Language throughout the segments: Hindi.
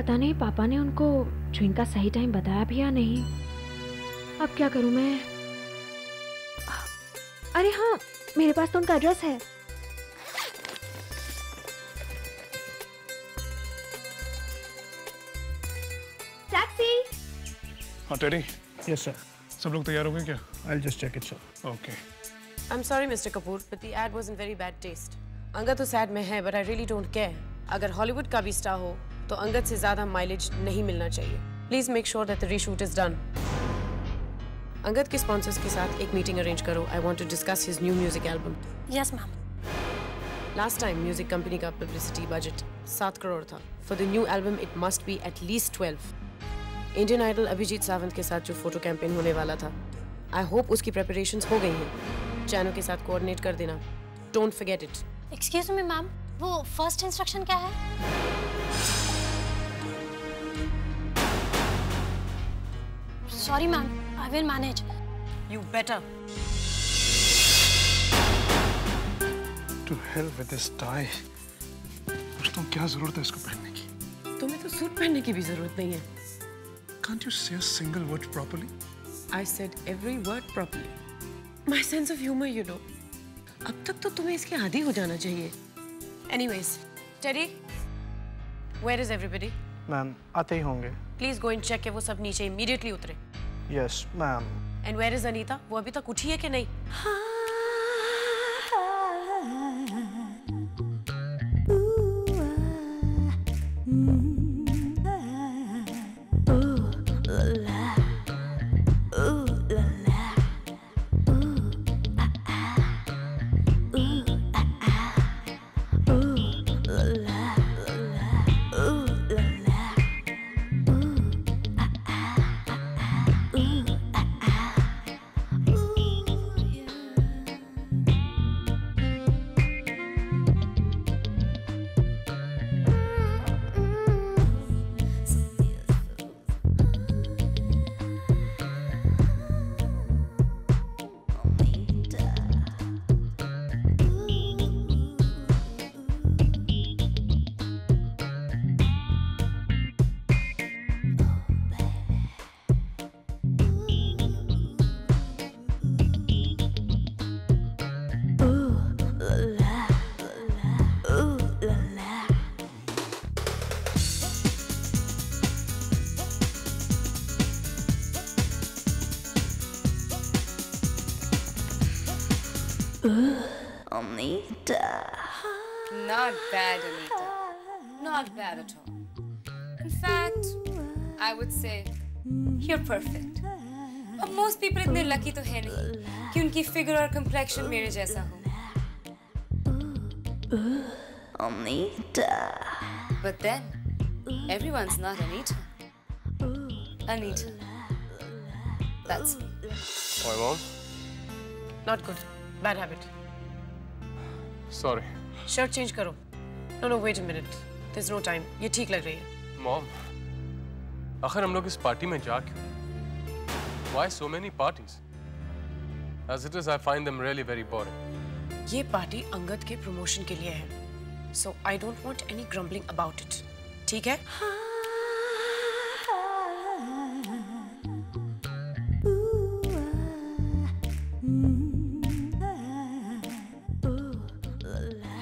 पता नहीं पापा ने उनको ट्रेन का सही टाइम बताया भी या नहीं। अब क्या करूं मैं? अरे हाँ, मेरे पास तो उनका एड्रेस है। टैक्सी। हाँ टेडी। Yes sir. सब लोग तैयार हो गए क्या? I'll just check it sir. Okay. I'm sorry Mr. Kapoor, but the ad was in very bad taste. Angad तो सैड में है, but I really don't care. अगर हॉलीवुड का भी स्टार हो तो अंगद से ज्यादा माइलेज नहीं मिलना चाहिए। Please make sure that the reshoot is done. Angad के स्पॉन्सर्स के साथ एक मीटिंग अरेंज करो। I want to discuss his new music album. Yes ma'am. Last time music company का पब्लिसिटी बजट 7 करोड़ था। For the new album it must be at least 12। Indian Idol Abhijeet Sawant के साथ जो फोटो कैंपेन होने वाला था, आई होप उसकी प्रिपरेशंस हो गई हैं। चैनो के साथ कोऑर्डिनेट कर देना। Don't forget it. Excuse me ma'am, वो फर्स्ट इंस्ट्रक्शन क्या है? Sorry, ma'am. I will manage. You better. To hell with this tie. तुम क्या ज़रूरत है इसको पहनने की? तुम्हें तो सूट पहनने की भी ज़रूरत नहीं है. Can't you say a single word properly? I said every word properly. My sense of humor, you know. अब तक तो तुम्हें इसके आदी हो जाना चाहिए. Anyways, Teddy, where is everybody? Ma'am, आते ही होंगे. Please go and check कि वो सब नीचे immediately उतरे. Yes, ma'am. And where is Anita? वो अभी तक उठी है कि नहीं? Omneet. Not bad, Anita. Not bad at all. In fact, I would say you're perfect. But most people इतने lucky तो है नहीं कि उनकी figure और complexion मेरे जैसा हो. Omneet. But then everyone's not Anita. Anita. That's me. Why mom? Not good. Bad habit. Sorry. Shirt change करो. No, wait a minute. There's no time. ये ठीक लग रही है. Mom, आखिर हम लोग इस पार्टी में जा क्यों? Why so many parties? As it is, I find them really very boring. ये पार्टी अंगद के प्रमोशन के लिए है. So I don't want any grumbling about it. ठीक है?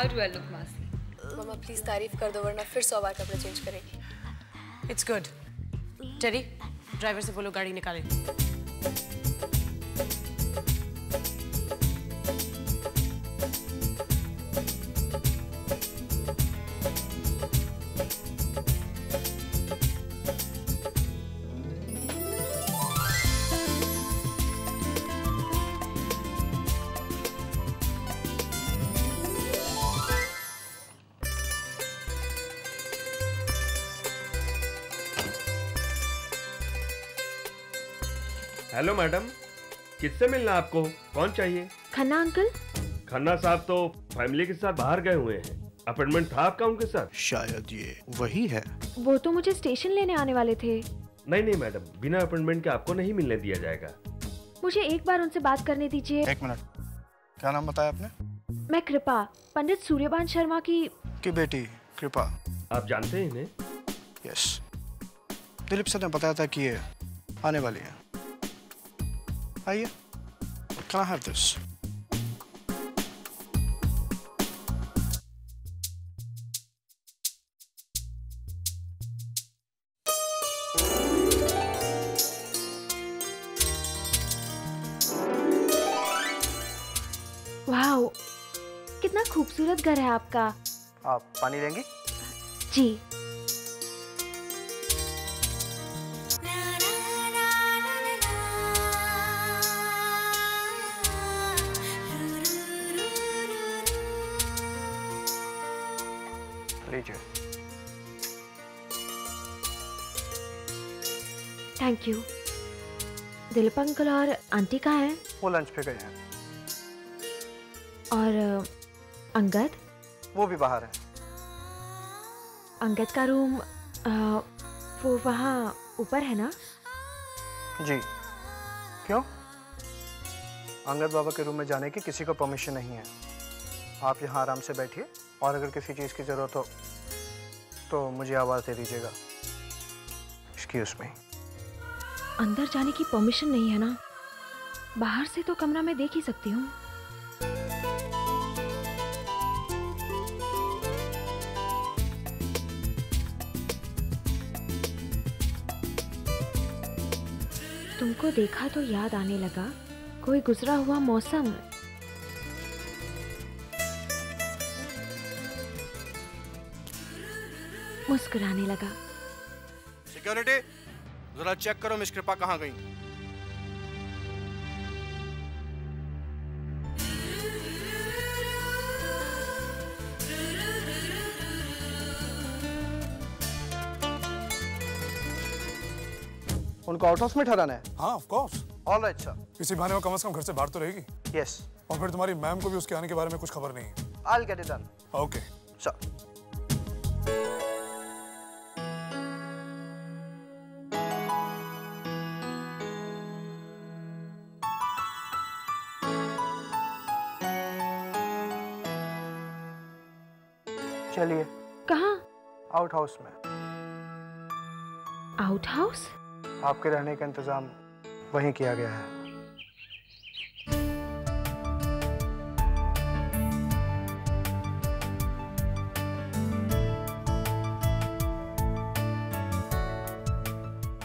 How do I look, Masi? Mama, please तारीफ कर दो वरना फिर 100 बार कपड़े चेंज करेगी. It's good. Teddy, driver से बोलो गाड़ी निकाले. हेलो मैडम, किससे मिलना आपको? कौन चाहिए? खन्ना अंकल। खन्ना साहब तो फैमिली के साथ बाहर गए हुए हैं। अपॉइंटमेंट था आपका उनके साथ? शायद ये वही है। वो तो मुझे स्टेशन लेने आने वाले थे। नहीं मैडम, बिना अपॉइंटमेंट के आपको नहीं मिलने दिया जाएगा। मुझे एक बार उनसे बात करने दीजिए। एक मिनट, क्या नाम बताया आपने? मैं कृपा, पंडित सूर्यवान शर्मा की बेटी कृपा। आप जानते हैं इन्हें? यस, दिलीप सर ने बताया था कि ये आने वाली है। आइए, can I have this? Wow, कितना खूबसूरत घर है आपका। आप पानी लेंगी? जी। लीजिए। Thank you. दिलीप अंकल और आंटी कहाँ हैं? वो लंच पे गए हैं। और अंगद? वो भी बाहर है। अंगद का रूम वो वहाँ ऊपर है ना? जी। क्यों? अंगद बाबा के रूम में जाने की किसी को परमिशन नहीं है। आप यहाँ आराम से बैठिए और अगर किसी चीज़ की ज़रूरत हो तो मुझे आवाज़ दे दीजिएगा। Excuse me. अंदर जाने की परमिशन नहीं है ना? बाहर से तो कमरा में देख ही सकती हूँ। तुमको देखा तो याद आने लगा कोई गुजरा हुआ मौसम। मुस्कुराने लगा। सिक्योरिटी, जरा चेक करो मिस कृपा कहाँ गई। उनको आउट हाउस में ठहराना है। हाँ, ऑफ कोर्स। Alright sir. किसी बहाने वो कम से कम घर से बाहर तो रहेगी। यस। और फिर तुम्हारी मैम को भी उसके आने के बारे में कुछ खबर नहीं है। I will get it done. Okay sir. चलिए। कहाँ? आउट हाउस में। Out house? आपके रहने का इंतजाम वहीं किया गया है।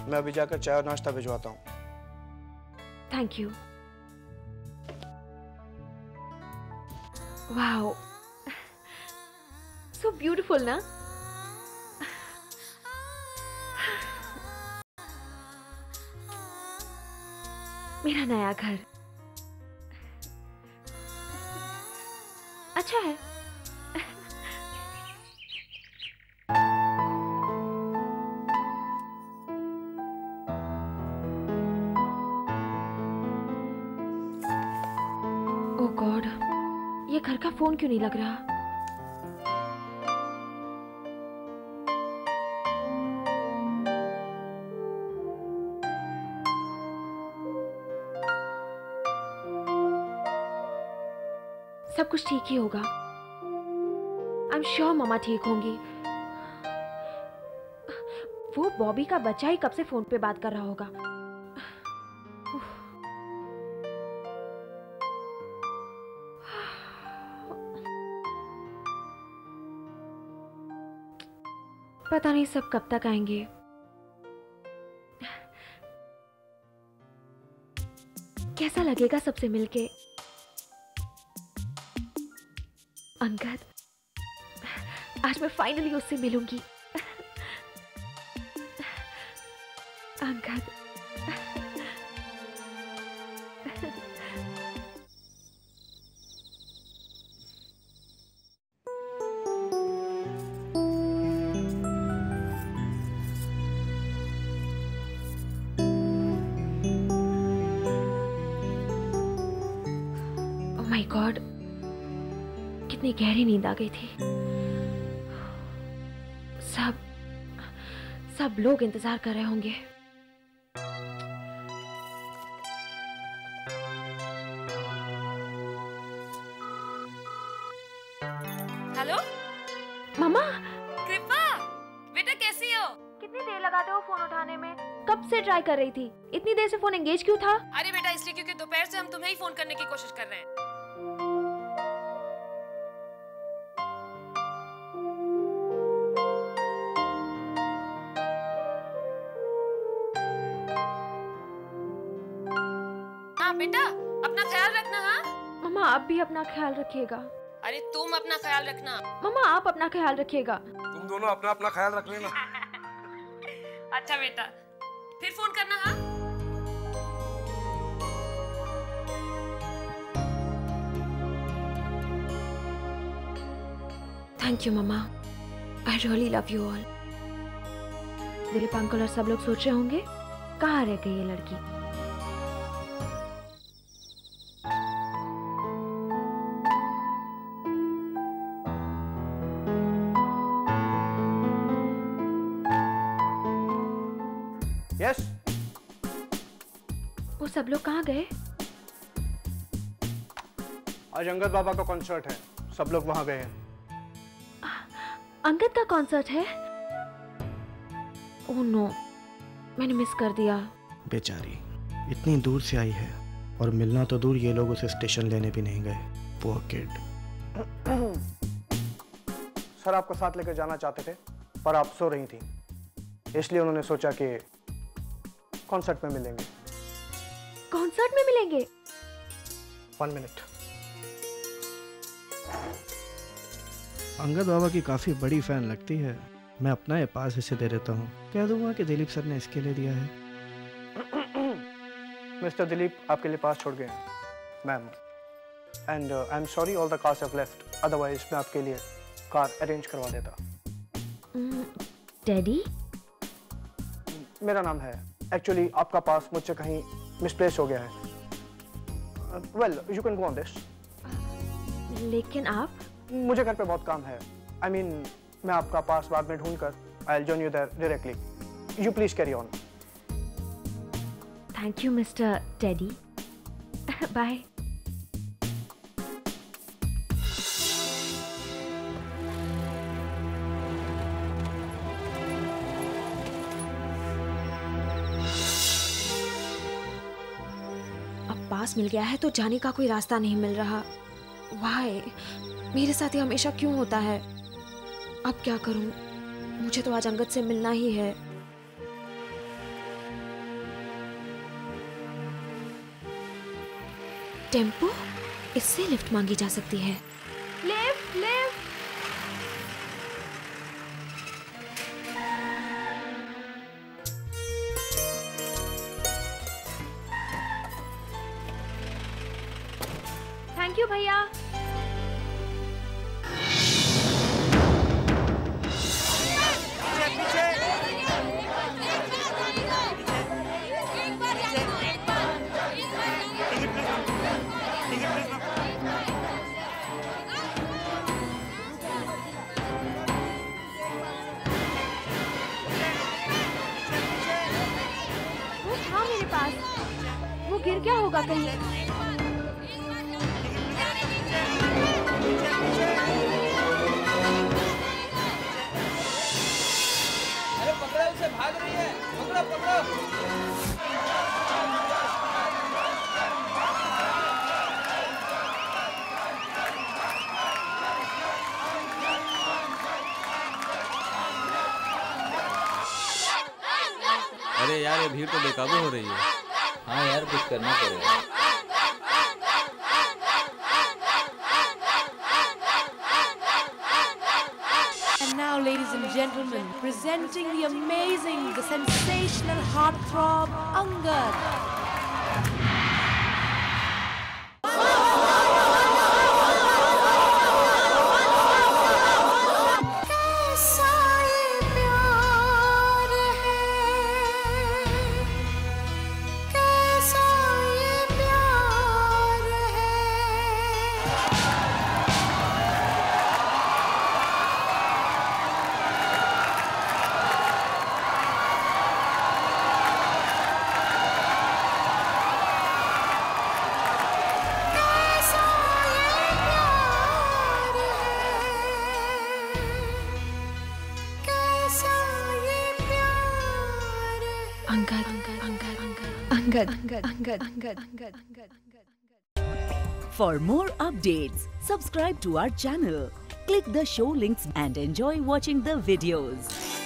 मैं अभी जाकर चाय और नाश्ता भिजवाता हूँ। Thank you. Wow, so beautiful ना? मेरा नया घर अच्छा है। ओ गॉड, ये घर का फोन क्यों नहीं लग रहा? सब कुछ ठीक ही होगा। आई एम श्योर मामा ठीक होंगी। वो बॉबी का बच्चा ही कब से फोन पे बात कर रहा होगा। पता नहीं सब कब तक आएंगे। कैसा लगेगा सबसे मिलके? अंगद, आज मैं फाइनली उससे मिलूंगी। अंगद, ओह माय गॉड, कितनी गहरी नींद आ गई थी। सब लोग इंतजार कर रहे होंगे। हेलो मामा। कृपा बेटा, कैसी हो? लगाते हो फोन उठाने में? कब से ट्राई कर रही थी? इतनी देर से फोन एंगेज क्यों था? अरे बेटा इसलिए क्योंकि दोपहर से हम तुम्हें ही फोन करने की कोशिश कर रहे हैं। हाँ बेटा अपना ख्याल रखना। हाँ मम्मा आप भी अपना ख्याल रखिएगा। अरे तुम अपना ख्याल रखना। मम्मा आप अपना ख्याल रखिएगा। तुम दोनों अपना अपना ख्याल रख लेना। अच्छा बेटा फिर फोन करना। हाँ thank you mamma, I really love you all. Dilip uncle और सब लोग सोच रहे होंगे कहाँ रह गई ये लड़की। Yes. वो सब लोग कहाँ गए? आज अंगद बाबा का कॉन्सर्ट है, सब लोग वहाँ गए हैं। अंगद का कॉन्सर्ट है? ओह नो, मैंने मिस कर दिया। बेचारी इतनी दूर से आई है और मिलना तो दूर, ये लोग उसे स्टेशन लेने भी नहीं गए। Poor kid. सर आपको साथ लेकर जाना चाहते थे पर आप सो रही थी, इसलिए उन्होंने सोचा कि कॉन्सर्ट में मिलेंगे। कॉन्सर्ट में मिलेंगे? 1 मिनट। अंगद बाबा की काफी बड़ी फैन लगती है। मैं अपना ये पास इसे दे देता हूँ, कह दूंगा कि दिलीप सर ने इसके लिए दिया है। मिस्टर दिलीप आपके लिए पास छोड़ गए हैं ma'am, and I am sorry all the cars have left, otherwise मैं आपके लिए कार अरेंज करवा देता। डैडी? मेरा नाम है। एक्चुअली आपका पास मुझसे कहीं मिसप्लेस हो गया है। Well you can go on this. लेकिन आप? मुझे घर पे बहुत काम है। आई मीन मैं आपका पास बाद में ढूंढ कर I will join you there directly. You please carry on. Thank you mister Teddy, bye. मिल गया है तो जाने का कोई रास्ता नहीं मिल रहा। वाई मेरे साथ ये हमेशा क्यों होता है? अब क्या करूं? मुझे तो आज अंगद से मिलना ही है। टेम्पो, इससे लिफ्ट मांगी जा सकती है। Lift lift. थैंक यू भैया। वो था मेरे पास, वो गिर गया होगा कहीं। भाग रही है, पकड़ो पकड़ो। अरे यार ये भीड़ तो बेकाबू हो रही है। हाँ यार कुछ करना पड़ेगा। Ladies and gentlemen, presenting the amazing, the sensational heartthrob Angad. Angad. For more updates, subscribe to our channel, click the show links and enjoy watching the videos.